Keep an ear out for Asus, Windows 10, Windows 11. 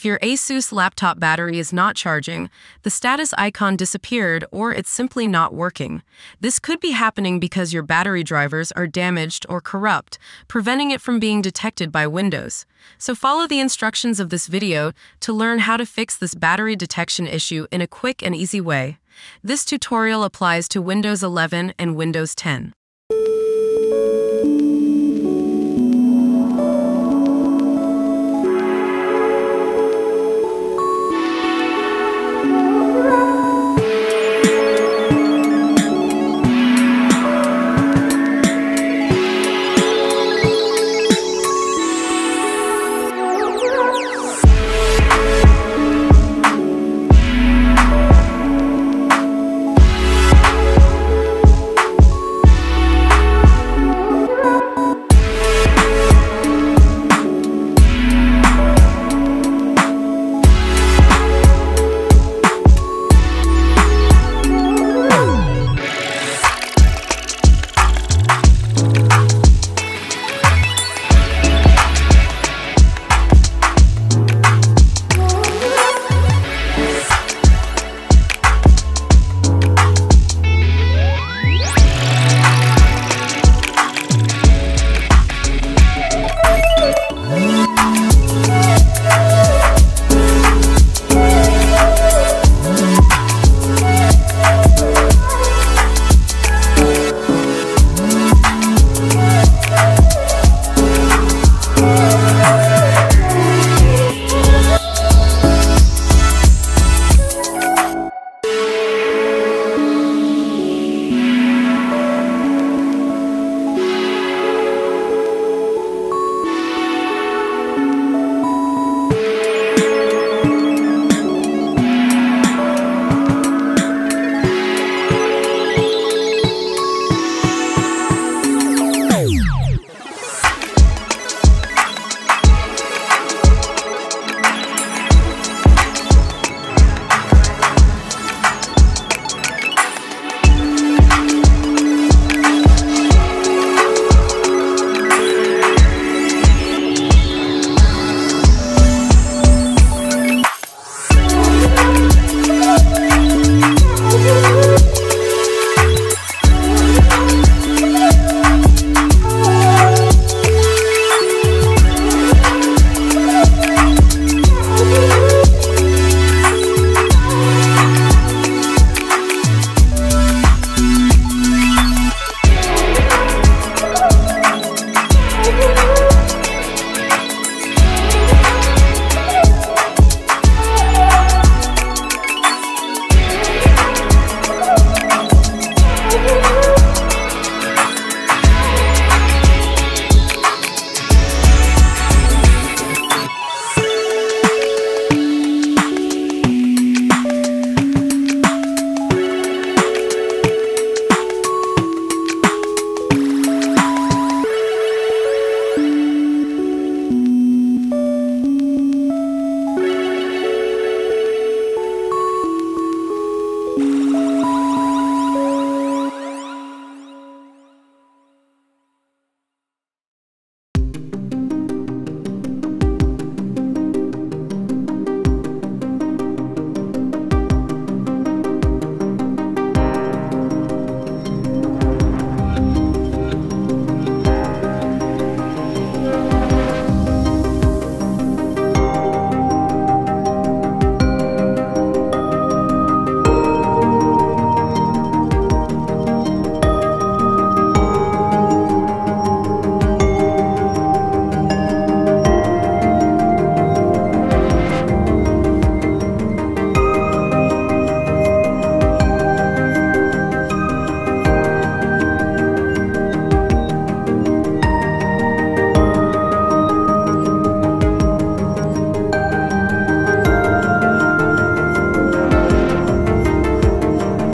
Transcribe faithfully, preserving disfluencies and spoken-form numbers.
If your Asus laptop battery is not charging, the status icon disappeared, or it's simply not working. This could be happening because your battery drivers are damaged or corrupt, preventing it from being detected by Windows. So follow the instructions of this video to learn how to fix this battery detection issue in a quick and easy way. This tutorial applies to Windows eleven and Windows ten.